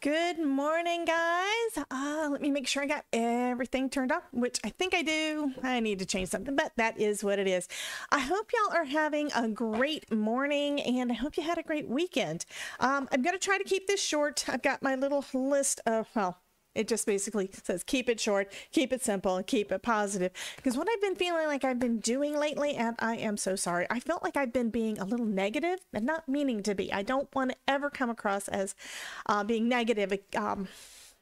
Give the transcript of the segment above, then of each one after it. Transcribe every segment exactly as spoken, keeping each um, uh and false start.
Good morning, guys. Uh, let me make sure I got everything turned off, which I think I do. I need to change something, but that is what it is. I hope y'all are having a great morning, and I hope you had a great weekend. Um, I'm going to try to keep this short. I've got my little list of, well, it just basically says keep it short, keep it simple, and keep it positive. Because what I've been feeling like I've been doing lately, and I am so sorry, I felt like I've been being a little negative and not meaning to be. I don't want to ever come across as uh, being negative um,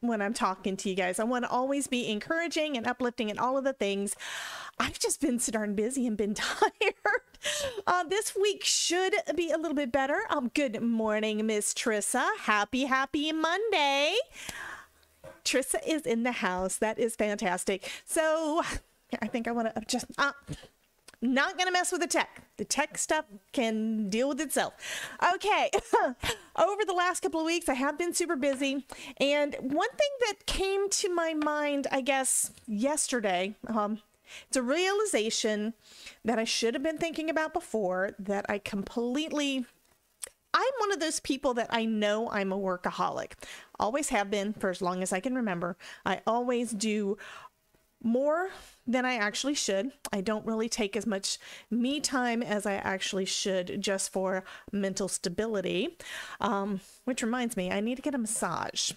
when I'm talking to you guys. I want to always be encouraging and uplifting and all of the things. I've just been so darn busy and been tired. Uh, this week should be a little bit better. Um, good morning, Miss Trissa. Happy, happy Monday. Trissa is in the house. That is fantastic. So I think I want to just uh, not going to mess with the tech. The tech stuff can deal with itself. Okay. Over the last couple of weeks, I have been super busy. And one thing that came to my mind, I guess, yesterday, um, it's a realization that I should have been thinking about before, that I completely... I'm one of those people that I know I'm a workaholic. Always have been for as long as I can remember. I always do more than I actually should. I don't really take as much me time as I actually should just for mental stability. Um, which reminds me, I need to get a massage.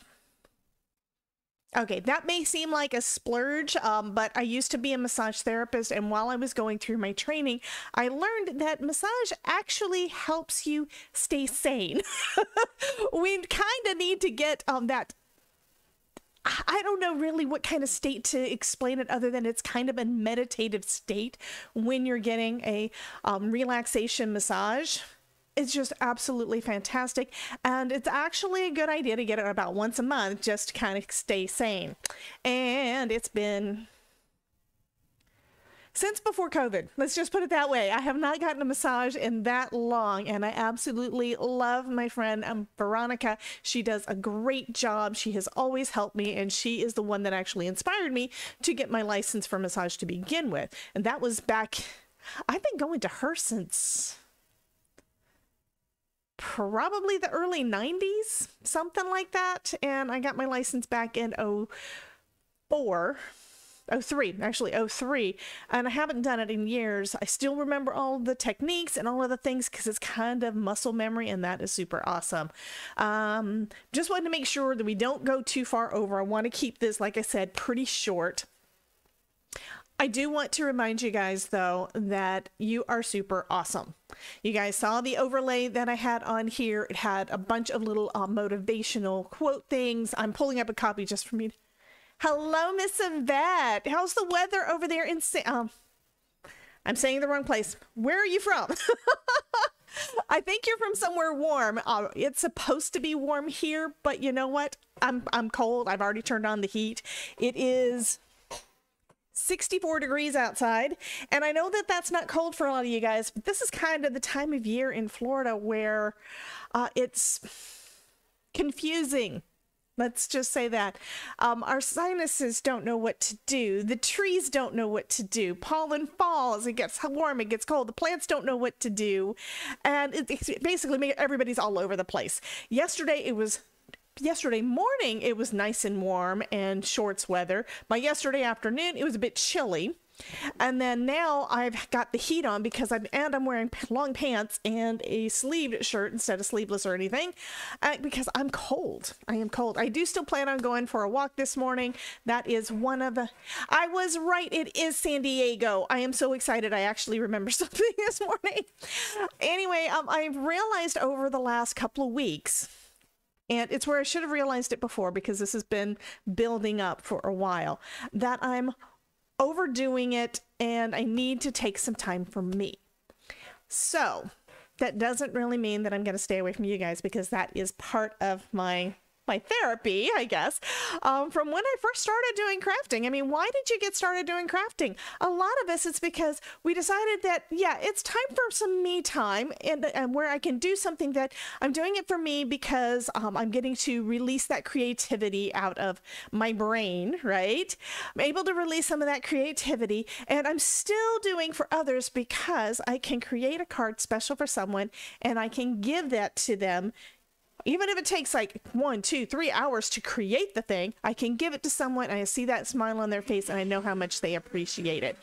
Okay, that may seem like a splurge, um, but I used to be a massage therapist, and while I was going through my training, I learned that massage actually helps you stay sane. We kind of need to get um, that, I don't know really what kind of state to explain it other than it's kind of a meditative state when you're getting a um, relaxation massage. It's just absolutely fantastic, and it's actually a good idea to get it about once a month just to kind of stay sane. And it's been since before COVID. Let's just put it that way. I have not gotten a massage in that long, and I absolutely love my friend um, Veronica. She does a great job. She has always helped me, and she is the one that actually inspired me to get my license for massage to begin with. And that was back, I've been going to her since... probably the early nineties, something like that. And I got my license back in oh four, oh three, actually oh three. And I haven't done it in years. I still remember all the techniques and all of the things because it's kind of muscle memory, and that is super awesome. Um, just wanted to make sure that we don't go too far over. I want to keep this, like I said, pretty short. I do want to remind you guys, though, that you are super awesome. You guys saw the overlay that I had on here. It had a bunch of little uh, motivational quote things. I'm pulling up a copy just for me. Hello, Miss Yvette. How's the weather over there in... Sa um, I'm saying the wrong place. Where are you from? I think you're from somewhere warm. Uh, it's supposed to be warm here, but you know what? I'm, I'm cold. I've already turned on the heat. It is... sixty-four degrees outside, and I know that that's not cold for a lot of you guys, but this is kind of the time of year in Florida where uh, it's confusing. Let's just say that. Um, our sinuses don't know what to do. The trees don't know what to do. Pollen falls. It gets warm. It gets cold. The plants don't know what to do. And it, it basically everybody's all over the place. Yesterday, it was Yesterday morning, it was nice and warm and shorts weather. By yesterday afternoon, it was a bit chilly. And then now I've got the heat on because I'm, and I'm wearing long pants and a sleeved shirt instead of sleeveless or anything uh, because I'm cold. I am cold. I do still plan on going for a walk this morning. That is one of the, I was right. It is San Diego. I am so excited. I actually remember something this morning. Anyway, um, I've realized over the last couple of weeks, and it's where I should have realized it before because this has been building up for a while, that I'm overdoing it and I need to take some time for me. So that doesn't really mean that I'm going to stay away from you guys because that is part of my my therapy, I guess, um, from when I first started doing crafting. I mean, why did you get started doing crafting? A lot of us, it's because we decided that, yeah, it's time for some me time, and, and where I can do something that I'm doing it for me because um, I'm getting to release that creativity out of my brain, right? I'm able to release some of that creativity, and I'm still doing for others because I can create a card special for someone and I can give that to them. Even if it takes like one, two, three hours to create the thing, I can give it to someone and I see that smile on their face and I know how much they appreciate it.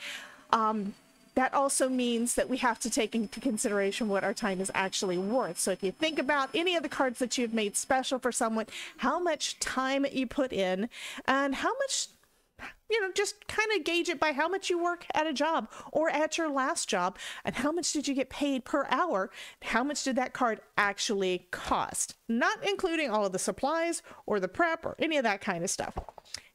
Um, that also means that we have to take into consideration what our time is actually worth. So if you think about any of the cards that you've made special for someone, how much time you put in and how much, you know, just kind of gauge it by how much you work at a job or at your last job and how much did you get paid per hour? How much did that card actually cost? Not including all of the supplies or the prep or any of that kind of stuff.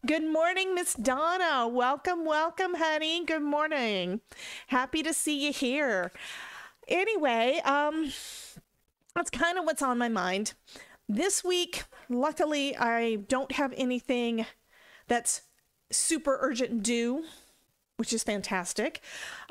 Good morning, Miss Donna. Welcome, welcome, honey. Good morning. Happy to see you here. Anyway, um, that's kind of what's on my mind. This week, luckily, I don't have anything that's super urgent due, which is fantastic.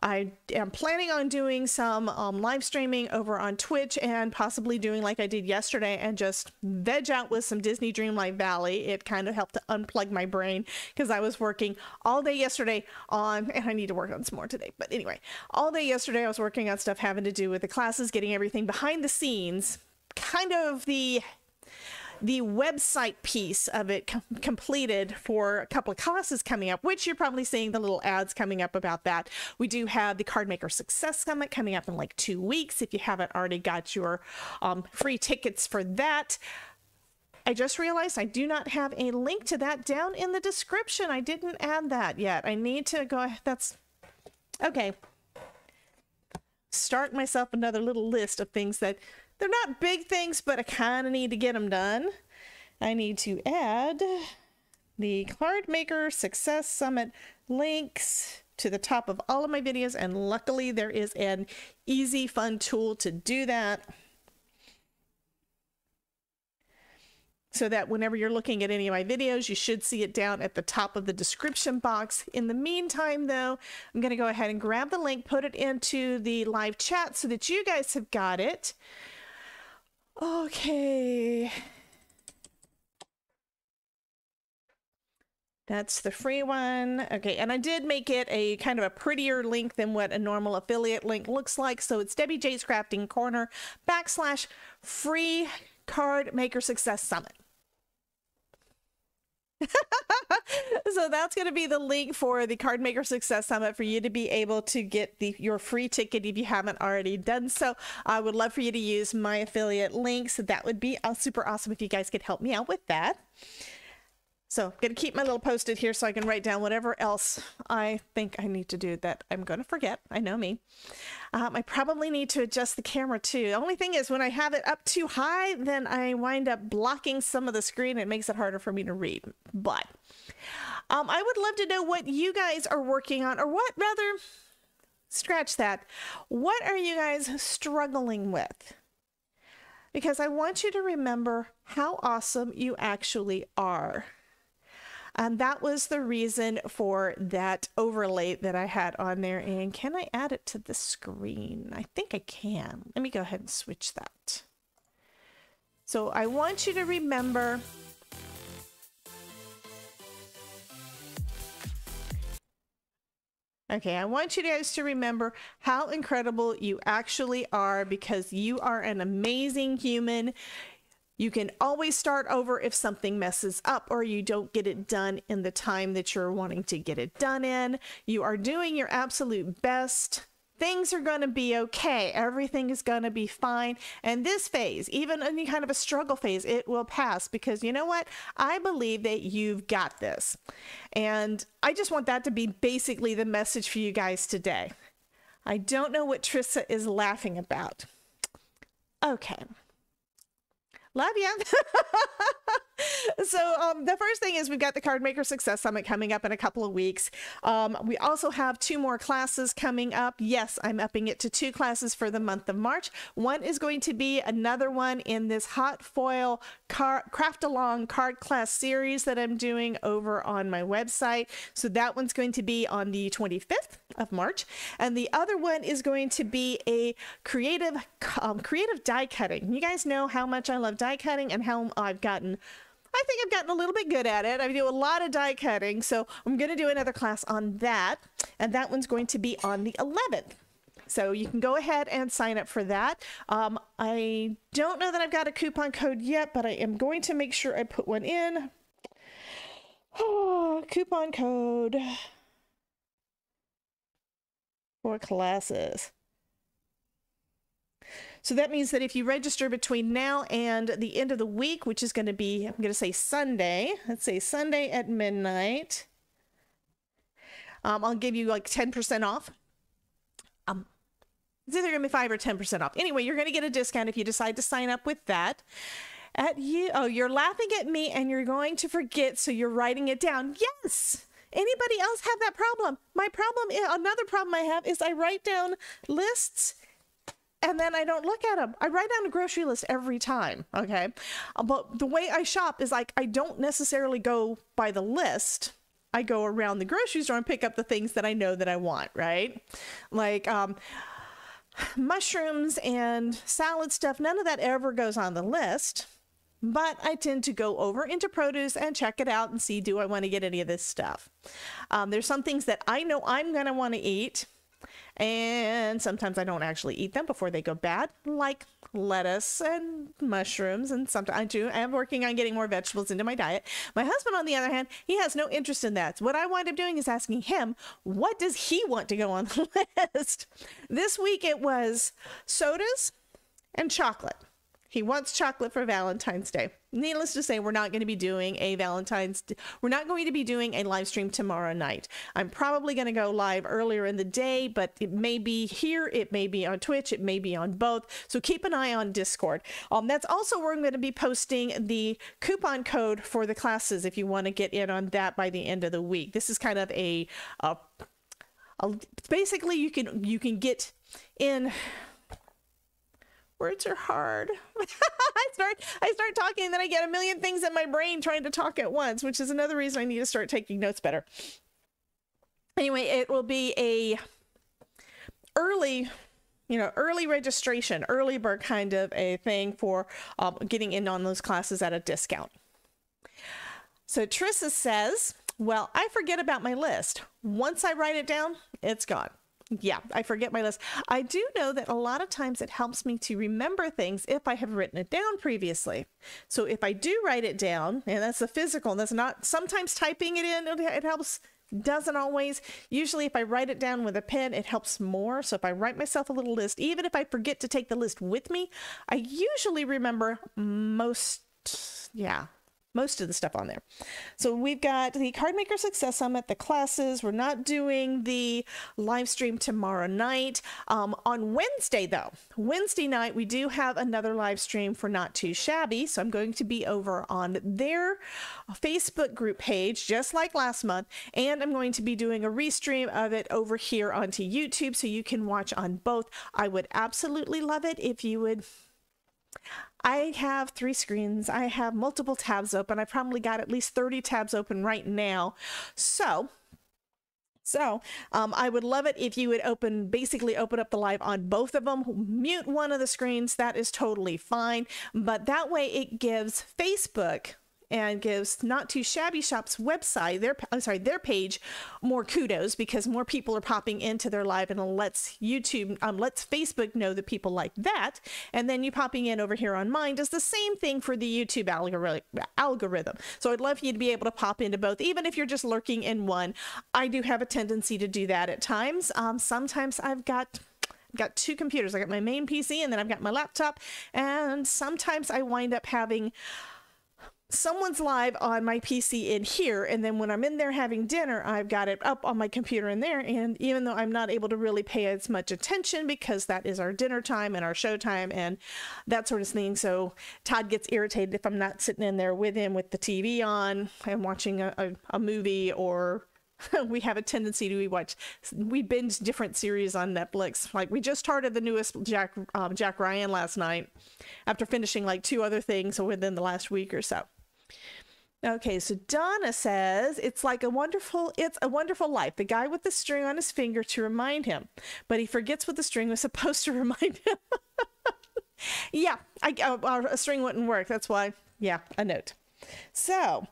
I am planning on doing some um, live streaming over on Twitch and possibly doing like I did yesterday and just veg out with some Disney Dreamlight Valley. It kind of helped to unplug my brain because I was working all day yesterday on, and I need to work on some more today, but anyway, all day yesterday I was working on stuff having to do with the classes, getting everything behind the scenes, kind of the the website piece of it com completed for a couple of classes coming up, which you're probably seeing the little ads coming up about that. We do have the Card Maker Success Summit coming up in like two weeks. If you haven't already got your um, free tickets for that. I just realized I do not have a link to that down in the description. I didn't add that yet. I need to go ahead. That's okay. Start myself another little list of things that they're not big things, but I kind of need to get them done. I need to add the Card Maker Success Summit links to the top of all of my videos. And luckily there is an easy, fun tool to do that. So that whenever you're looking at any of my videos, you should see it down at the top of the description box. In the meantime, though, I'm going to go ahead and grab the link, put it into the live chat so that you guys have got it. Okay. That's the free one. Okay, and I did make it a kind of a prettier link than what a normal affiliate link looks like. So it's Debbie J's Crafting Corner backslash free Card Maker Success Summit. So that's going to be the link for the Card Maker Success Summit for you to be able to get the your free ticket if you haven't already done so. I would love for you to use my affiliate link, so that would be super awesome if you guys could help me out with that. So I'm going to keep my little post-it here so I can write down whatever else I think I need to do that I'm going to forget. I know me. Um, I probably need to adjust the camera too. The only thing is when I have it up too high, then I wind up blocking some of the screen. It makes it harder for me to read. But um, I would love to know what you guys are working on, or what rather, scratch that. What are you guys struggling with? Because I want you to remember how awesome you actually are. And that was the reason for that overlay that I had on there. And can I add it to the screen? I think I can. Let me go ahead and switch that. So I want you to remember Okay, I want you guys to remember how incredible you actually are, because you are an amazing human. You can always start over if something messes up or you don't get it done in the time that you're wanting to get it done in. You are doing your absolute best. Things are going to be okay. Everything is going to be fine. And this phase, even any kind of a struggle phase, it will pass, because you know what? I believe that you've got this. And I just want that to be basically the message for you guys today. I don't know what Trissa is laughing about. Okay. Love ya. So um, the first thing is we've got the Card Maker Success Summit coming up in a couple of weeks. Um, we also have two more classes coming up. Yes, I'm upping it to two classes for the month of March. One is going to be another one in this hot foil car craft along card class series that I'm doing over on my website. So that one's going to be on the twenty-fifth of March. And the other one is going to be a creative, um, creative die cutting. You guys know how much I love die cutting and how I've gotten I think I've gotten a little bit good at it. I do a lot of die cutting, so I'm going to do another class on that, and that one's going to be on the eleventh. So you can go ahead and sign up for that. Um, I don't know that I've got a coupon code yet, but I am going to make sure I put one in. Oh, coupon code for classes. So that means that if you register between now and the end of the week, which is going to be, I'm going to say Sunday, let's say Sunday at midnight, um, I'll give you like ten percent off. Um, it's either going to be five or ten percent off. Anyway, you're going to get a discount if you decide to sign up with that. At you, oh, you're laughing at me and you're going to forget, so you're writing it down. Yes! Anybody else have that problem? My problem, is, another problem I have is I write down lists and then I don't look at them. I write down a grocery list every time, okay? But the way I shop is like, I don't necessarily go by the list. I go around the grocery store and pick up the things that I know that I want, right? Like um, mushrooms and salad stuff, none of that ever goes on the list. But I tend to go over into produce and check it out and see, do I want to get any of this stuff? Um, there's some things that I know I'm going to want to eat. And sometimes I don't actually eat them before they go bad, like lettuce and mushrooms. And sometimes I do. I'm working on getting more vegetables into my diet. My husband, on the other hand, he has no interest in that. So what I wind up doing is asking him, what does he want to go on the list? This week it was sodas and chocolate. He wants chocolate for Valentine's Day. Needless to say, we're not going to be doing a Valentine's Day. We're not going to be doing a live stream tomorrow night. I'm probably going to go live earlier in the day, but it may be here. It may be on Twitch. It may be on both. So keep an eye on Discord. Um, that's also where I'm going to be posting the coupon code for the classes if you want to get in on that by the end of the week. This is kind of a, a, a basically you can, you can get in... Words are hard. I start I start talking and then I get a million things in my brain trying to talk at once, which is another reason I need to start taking notes better. Anyway, it will be a early, you know, early registration, early bird kind of a thing for um, getting in on those classes at a discount. So Trissa says, well, I forget about my list. Once I write it down, it's gone. Yeah, I forget my list. I do know that a lot of times it helps me to remember things if I have written it down previously. So if I do write it down, and that's the physical, that's not, sometimes typing it in, it helps, doesn't always. Usually if I write it down with a pen, it helps more. So if I write myself a little list, even if I forget to take the list with me, I usually remember most, yeah. most of the stuff on there. So we've got the Card Maker Success Summit, the classes. We're not doing the live stream tomorrow night. Um, on Wednesday though, Wednesday night, we do have another live stream for Not Too Shabby. So I'm going to be over on their Facebook group page, just like last month. And I'm going to be doing a restream of it over here onto YouTube so you can watch on both. I would absolutely love it if you would. I have three screens. I have multiple tabs open. I probably got at least thirty tabs open right now. So, so um, I would love it if you would open, basically open up the live on both of them, mute one of the screens. That is totally fine. But that way it gives Facebook and gives Not Too Shabby Shop's website, their, I'm sorry, their page, more kudos because more people are popping into their live and lets YouTube, um, lets Facebook know that people like that. And then you popping in over here on mine does the same thing for the YouTube algorithm. So I'd love for you to be able to pop into both, even if you're just lurking in one. I do have a tendency to do that at times. Um, sometimes I've got... I've got two computers. I got my main P C and then I've got my laptop. And sometimes I wind up having... someone's live on my P C in here, and then when I'm in there having dinner, I've got it up on my computer in there. And even though I'm not able to really pay as much attention because that is our dinner time and our show time and that sort of thing, so Todd gets irritated if I'm not sitting in there with him with the T V on and watching a, a, a movie, or we have a tendency to we watch we binge different series on Netflix. Like, we just started the newest Jack um, Jack Ryan last night after finishing like two other things within the last week or so. Okay, so Donna says, it's like a wonderful, it's a wonderful life. The guy with the string on his finger to remind him, but he forgets what the string was supposed to remind him. Yeah, I, a, a string wouldn't work. That's why, yeah, a note. So,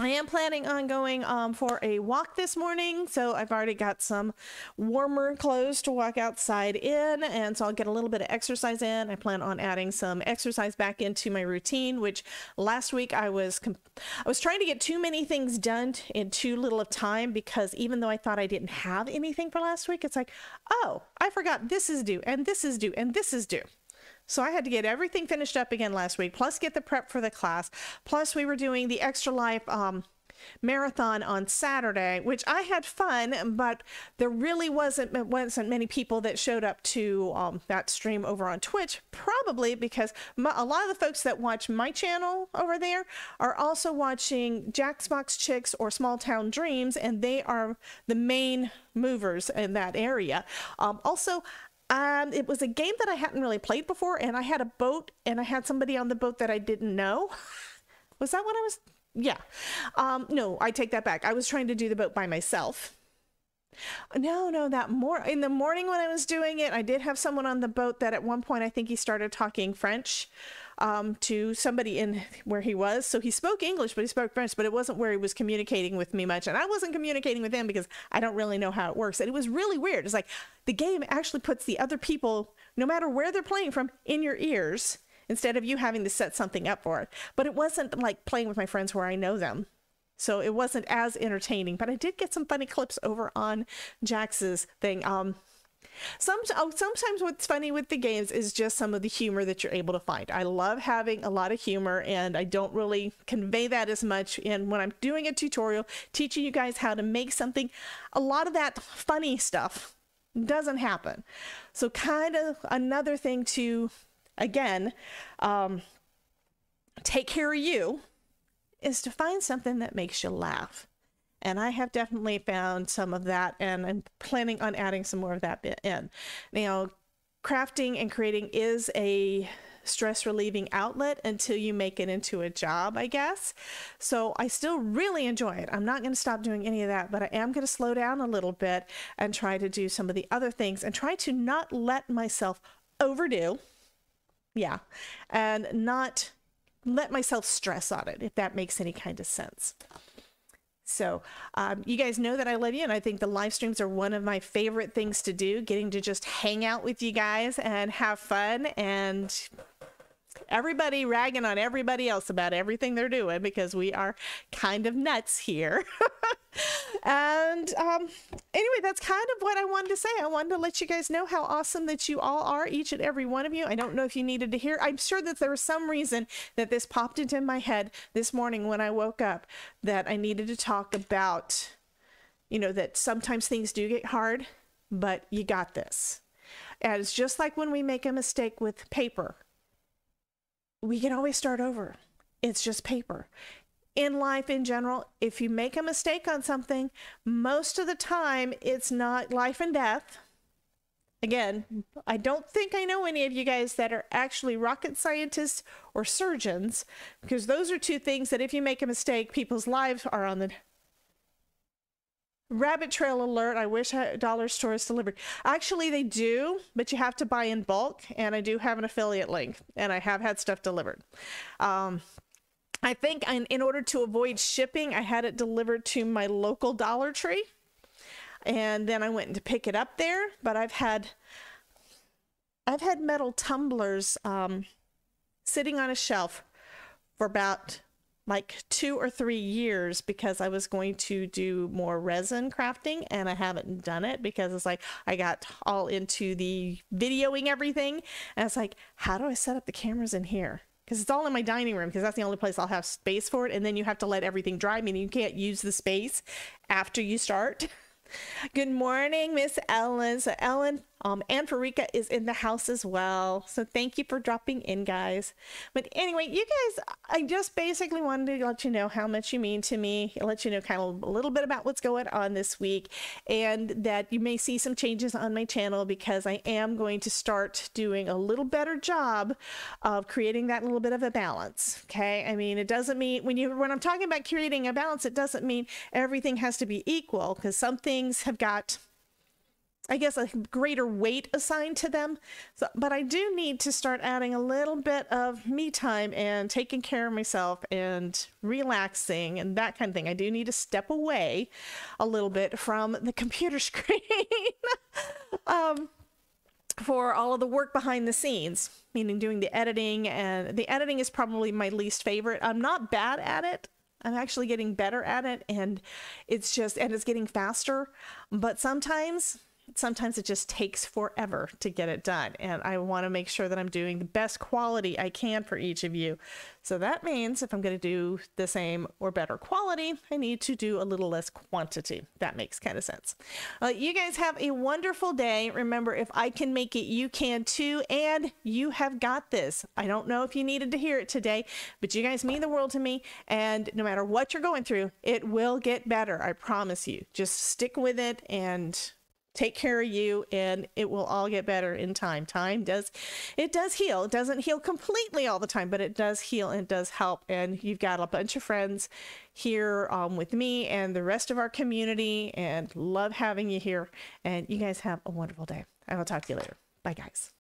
I am planning on going um, for a walk this morning, so I've already got some warmer clothes to walk outside in, and so I'll get a little bit of exercise in. I plan on adding some exercise back into my routine, which last week I was comp I was trying to get too many things done in too little of time, because even though I thought I didn't have anything for last week, it's like, oh, I forgot this is due, and this is due, and this is due. So I had to get everything finished up again last week, plus get the prep for the class. Plus we were doing the Extra Life um, marathon on Saturday, which I had fun, but there really wasn't, wasn't many people that showed up to um, that stream over on Twitch, probably because my, a lot of the folks that watch my channel over there are also watching Jack's Box Chicks or Small Town Dreams, and they are the main movers in that area. Um, also, Um, it was a game that I hadn't really played before, and I had a boat, and I had somebody on the boat that I didn't know. Was that what I was? Yeah. Um, no, I take that back. I was trying to do the boat by myself. No, no, that more in the morning when I was doing it, I did have someone on the boat that at one point, I think he started talking French um, to somebody in where he was. So he spoke English, but he spoke French, but it wasn't where he was communicating with me much. And I wasn't communicating with him because I don't really know how it works. And it was really weird. It's like the game actually puts the other people, no matter where they're playing from, in your ears instead of you having to set something up for it. But it wasn't like playing with my friends where I know them. So it wasn't as entertaining, but I did get some funny clips over on Jax's thing. Um, some, oh, sometimes what's funny with the games is just some of the humor that you're able to find. I love having a lot of humor, and I don't really convey that as much. And when I'm doing a tutorial, teaching you guys how to make something, a lot of that funny stuff doesn't happen. So kind of another thing to, again, um, take care of you, is to find something that makes you laugh. And I have definitely found some of that, and I'm planning on adding some more of that bit in. Now, crafting and creating is a stress relieving outlet until you make it into a job, I guess. So I still really enjoy it. I'm not going to stop doing any of that, but I am going to slow down a little bit and try to do some of the other things and try to not let myself overdo. Yeah. And not let myself stress on it, if that makes any kind of sense. So um, you guys know that I love you, and I think the live streams are one of my favorite things to do, getting to just hang out with you guys and have fun, and everybody ragging on everybody else about everything they're doing, because we are kind of nuts here. And um, anyway, that's kind of what I wanted to say. I wanted to let you guys know how awesome that you all are, each and every one of you. I don't know if you needed to hear. I'm sure that there was some reason that this popped into my head this morning when I woke up, that I needed to talk about, you know, that sometimes things do get hard, but you got this. And it's just like when we make a mistake with paper, we can always start over. It's just paper. In life in general, if you make a mistake on something, most of the time it's not life and death. Again, I don't think I know any of you guys that are actually rocket scientists or surgeons, because those are two things that if you make a mistake, people's lives are on the rabbit trail alert. I wish Dollar Stores delivered. Actually, they do, but you have to buy in bulk, and I do have an affiliate link, and I have had stuff delivered. Um, I think in, in order to avoid shipping, I had it delivered to my local Dollar Tree, and then I went to pick it up there. But I've had, I've had metal tumblers um, sitting on a shelf for about like two or three years because I was going to do more resin crafting, and I haven't done it because it's like I got all into the videoing everything, and it's like, how do I set up the cameras in here? because it's all in my dining room, because that's the only place I'll have space for it. And then you have to let everything dry, meaning you can't use the space after you start. Good morning, Miss Ellen. So Ellen um and Farika is in the house as well, so thank you for dropping in, guys. But anyway, you guys, I just basically wanted to let you know how much you mean to me. I'll let you know kind of a little bit about what's going on this week, and that you may see some changes on my channel because I am going to start doing a little better job of creating that little bit of a balance. Okay, I mean, it doesn't mean when you when I'm talking about creating a balance, it doesn't mean everything has to be equal, because some things have got, I guess, a greater weight assigned to them. So, but I do need to start adding a little bit of me time and taking care of myself and relaxing and that kind of thing. I do need to step away a little bit from the computer screen um, for all of the work behind the scenes, meaning doing the editing. And the editing is probably my least favorite. I'm not bad at it. I'm actually getting better at it, and it's just, and it's getting faster, but sometimes sometimes it just takes forever to get it done, and I want to make sure that I'm doing the best quality I can for each of you. So that means if I'm going to do the same or better quality, I need to do a little less quantity. That makes kind of sense. Uh, you guys have a wonderful day. Remember, if I can make it, you can too, and you have got this. I don't know if you needed to hear it today, but you guys mean the world to me, and no matter what you're going through, it will get better. I promise you. Just stick with it and take care of you, and it will all get better in time. Time does, it does heal. It doesn't heal completely all the time, but it does heal and does help. And you've got a bunch of friends here um, with me and the rest of our community, and love having you here. And you guys have a wonderful day. I will talk to you later. Bye, guys.